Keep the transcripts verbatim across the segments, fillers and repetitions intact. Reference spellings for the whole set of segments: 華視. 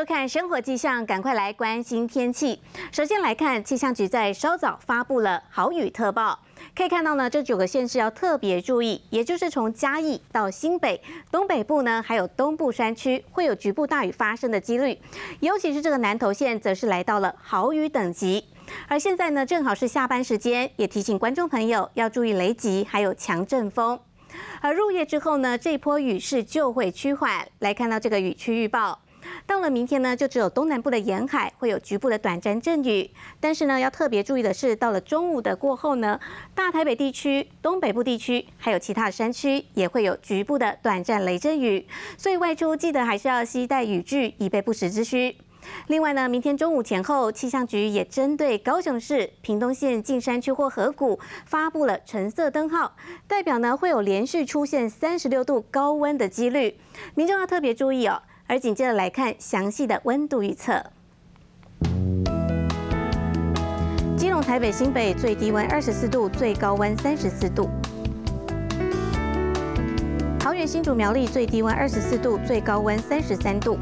收看生活气象，赶快来关心天气。首先来看气象局在稍早发布了豪雨特报，可以看到呢，这九个县市要特别注意，也就是从嘉义到新北、东北部呢，还有东部山区会有局部大雨发生的几率，尤其是这个南投县，则是来到了豪雨等级。 而现在呢，正好是下班时间，也提醒观众朋友要注意雷击，还有强阵风。而入夜之后呢，这波雨势就会趋缓。来看到这个雨区预报，到了明天呢，就只有东南部的沿海会有局部的短暂阵雨，但是呢，要特别注意的是，到了中午的过后呢，大台北地区、东北部地区还有其他山区也会有局部的短暂雷阵雨，所以外出记得还是要携带雨具，以备不时之需。 另外呢，明天中午前后，气象局也针对高雄市、屏东县近山区或河谷发布了橙色灯号，代表呢会有连续出现三十六度高温的几率，民众要特别注意哦。而紧接着来看详细的温度预测。 基隆、台北、新北最低温二十四度，最高温三十四度；桃园、新竹、苗栗最低温二十四度，最高温三十三度。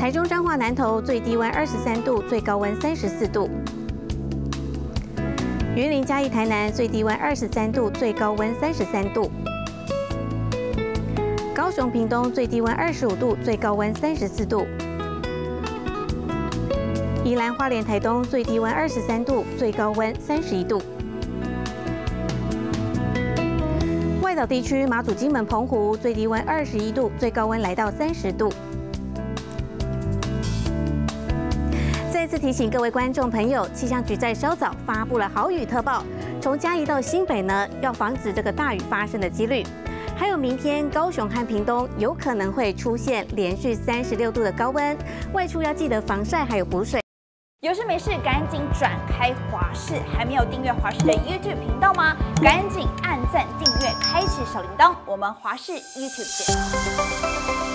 台中彰化南投最低温二十三度，最高温三十四度；云林嘉义台南最低温二十三度，最高温三十三度；高雄屏东最低温二十五度，最高温三十四度；宜兰花莲台东最低温二十三度，最高温三十一度；外岛地区马祖金门澎湖最低温二十一度，最高温来到三十度。 再次提醒各位观众朋友，气象局在稍早发布了豪雨特报，从嘉义到新北呢，要防止这个大雨发生的几率。还有明天高雄和屏东有可能会出现连续三十六度的高温，外出要记得防晒还有补水。有事没事赶紧转开华视，还没有订阅华视的 YouTube 频道吗？赶紧按赞、订阅、开启小铃铛，我们华视 YouTube 见。